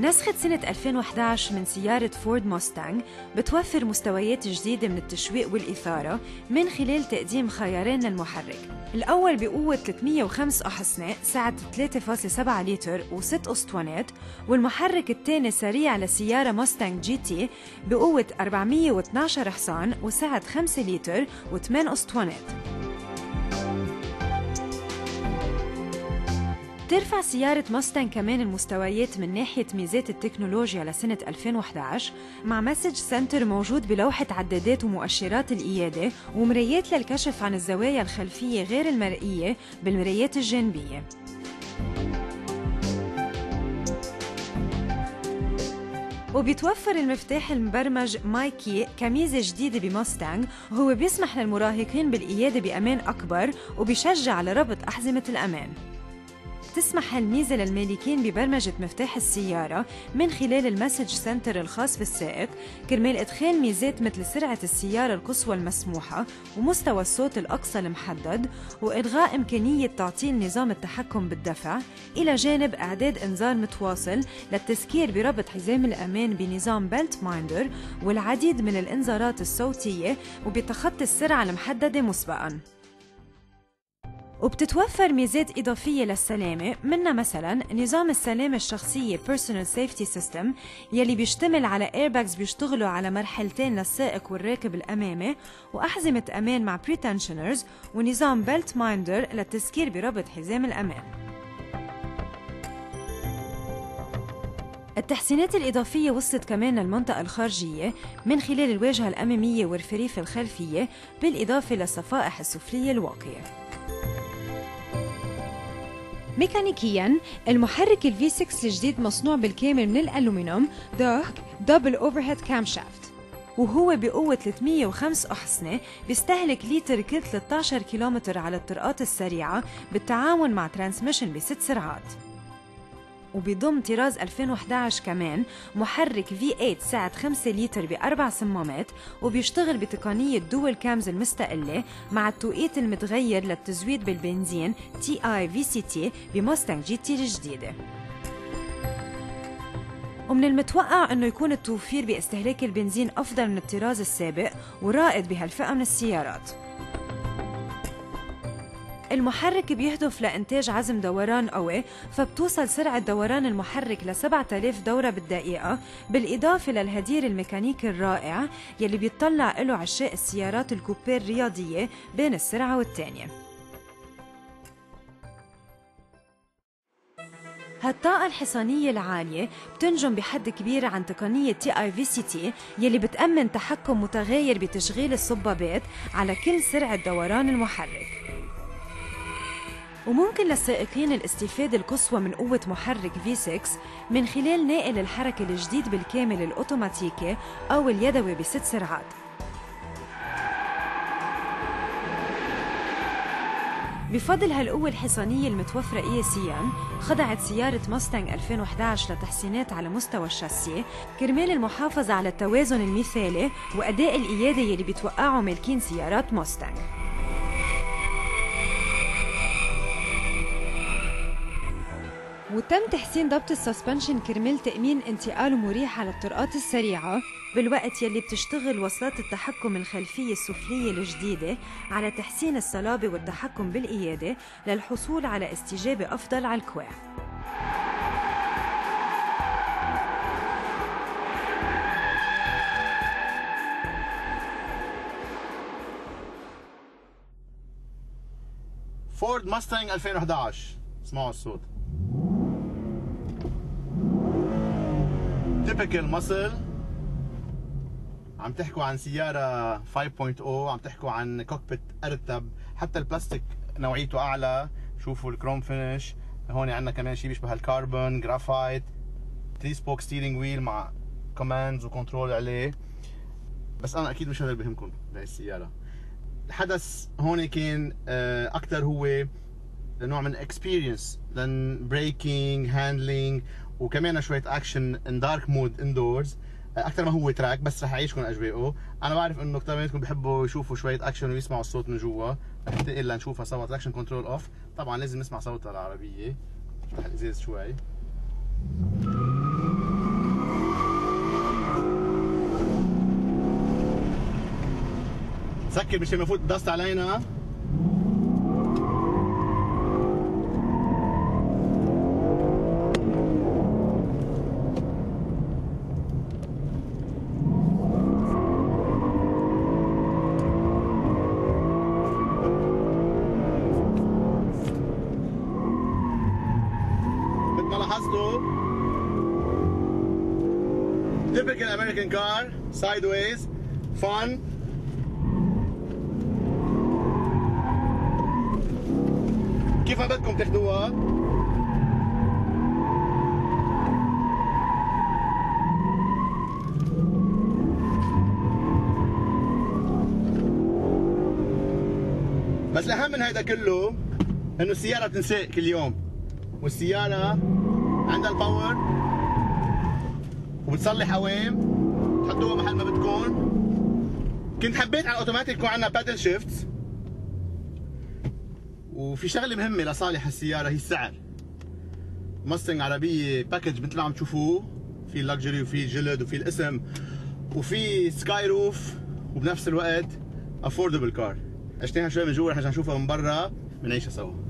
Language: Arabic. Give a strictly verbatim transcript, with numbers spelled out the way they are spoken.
نسخة سنة ألفين وإحدى عشر من سيارة فورد موستانغ بتوفر مستويات جديدة من التشويق والإثارة من خلال تقديم خيارين للمحرك، الأول بقوة ثلاثمية وخمسة أحصنة سعة ثلاثة فاصلة سبعة لتر وستة أسطوانات، والمحرك الثاني سريع لسيارة موستانغ جي تي بقوة أربعمية واثني عشر حصان وسعة خمسة لتر وثمانية أسطوانات. ترفع سيارة موستانغ كمان المستويات من ناحية ميزات التكنولوجيا لسنة ألفين وإحدى عشر مع مسج سنتر موجود بلوحة عدادات ومؤشرات القيادة ومرايات للكشف عن الزوايا الخلفية غير المرئية بالمرايات الجانبية. وبيتوفر المفتاح المبرمج مايكي كميزة جديدة بموستانغ، وهو بيسمح للمراهقين بالقيادة بأمان أكبر وبيشجع على ربط أحزمة الأمان. تسمح الميزة للمالكين ببرمجة مفتاح السيارة من خلال المسج سنتر الخاص بالسائق كرمال إدخال ميزات مثل سرعة السيارة القصوى المسموحة ومستوى الصوت الأقصى المحدد، وإلغاء إمكانية تعطيل نظام التحكم بالدفع، إلى جانب إعداد إنذار متواصل للتذكير بربط حزام الأمان بنظام بيلت مايندر والعديد من الإنذارات الصوتية وبتخطي السرعة المحددة مسبقاً. وبتتوفر ميزات إضافية للسلامة، منها مثلا نظام السلامة الشخصية Personal Safety System يلي بيشتمل على ايرباكس بيشتغلوا على مرحلتين للسائق والراكب الأمامي، وأحزمة أمان مع بريتنشنرز، ونظام بيلت مايندر للتذكير بربط حزام الأمان. التحسينات الإضافية وصلت كمان للمنطقة الخارجية من خلال الواجهة الأمامية والفريف الخلفية بالإضافة للصفائح السفلية الواقية. ميكانيكياً، المحرك ال في ستة الجديد مصنوع بالكامل من الألومنيوم ضخ دبل أوفرهيد كامشافت، وهو بقوة ثلاثمية وخمسة أحصنة، بيستهلك لتر كل ثلاثة عشر كيلومتر على الطرقات السريعة بالتعاون مع ترانسميشن بست سرعات. وبيضم طراز ألفين وإحدى عشر كمان محرك في ثمانية سعة خمسة لتر بأربع صمامات، وبيشتغل بتقنية دول كامز المستقلة مع التوقيت المتغير للتزويد بالبنزين تي آي في سي تي بموستانغ جي تي الجديدة. ومن المتوقع أنه يكون التوفير باستهلاك البنزين أفضل من الطراز السابق ورائد بهالفئة من السيارات. المحرك بيهدف لإنتاج عزم دوران قوي، فبتوصل سرعة دوران المحرك ل سبعة آلاف دورة بالدقيقة، بالإضافة للهدير الميكانيكي الرائع يلي بيطلع له عشاق السيارات الكوبيه الرياضية بين السرعة والتانية. هالطاقة الحصانية العالية بتنجم بحد كبير عن تقنية تي آي في سي تي يلي بتأمن تحكم متغير بتشغيل الصبابات على كل سرعة دوران المحرك. وممكن للسائقين الاستفادة القصوى من قوة محرك في ستة من خلال ناقل الحركة الجديد بالكامل الأوتوماتيكي أو اليدوي بست سرعات. بفضل هالقوة الحصانية المتوفرة قياسياً، خضعت سيارة موستانغ ألفين وإحدى عشر لتحسينات على مستوى الشاسيه كرمال المحافظة على التوازن المثالي وأداء القيادة يلي بيتوقعوا مالكين سيارات موستانغ. وتم تحسين ضبط السسبنشن كرمال تأمين انتقاله مريح على الطرقات السريعة، بالوقت يلي بتشتغل وصلات التحكم الخلفية السفلية الجديدة على تحسين الصلابة والتحكم بالقيادة للحصول على استجابة أفضل على الكواع. فورد ماستانغ ألفين وإحدى عشر، اسمعوا الصوت. تيبيكال ماسل، عم تحكوا عن سيارة خمسة نقطة صفر، عم تحكوا عن كوكبيت ارتب، حتى البلاستيك نوعيته اعلى، شوفوا الكروم فينش، هون عندنا كمان شيء بيشبه الكربون، جرافايت، ثلاثة سبوك ستيرنج ويل مع كوماندز وكنترول عليه. بس انا اكيد مش هذا اللي بهمكم بهي السيارة. الحدث هون كان اكثر هو نوع من اكسبيرينس، لان بريكينج، هاندلينج، وكمان شوية اكشن ان دارك مود اندورز اكثر ما هو تراك، بس رح اعيشكم اجواءه. انا بعرف انه كثير منكم بحبوا يشوفوا شوية اكشن ويسمعوا الصوت من جوا، رح ننتقل لنشوفها سوا. تراكشن كنترول اوف، طبعا لازم نسمع صوتها العربية. نفتح الازاز شوي. سكر، مش المفروض تدست علينا. Typical American car, sideways, fun. كيف ما بدكم تاخدوها؟ بس الأهم من هيدا كله إنه السيارة بتنساق كل يوم، والسيارة عندها الباور وبتصلح قوام، تحطوها محل ما بدكم. كنت حبيت على الاوتوماتيك يكون عندنا بادل شيفت. وفي شغله مهمه لصالح السياره هي السعر. ماستنج عربيه باكج مثل ما عم تشوفوه، في لكجري وفي جلد وفي الاسم وفي سكاي روف، وبنفس الوقت افوردبل كار. عشناها شوي من جوا، رح نشوفها من برا بنعيشها سوا.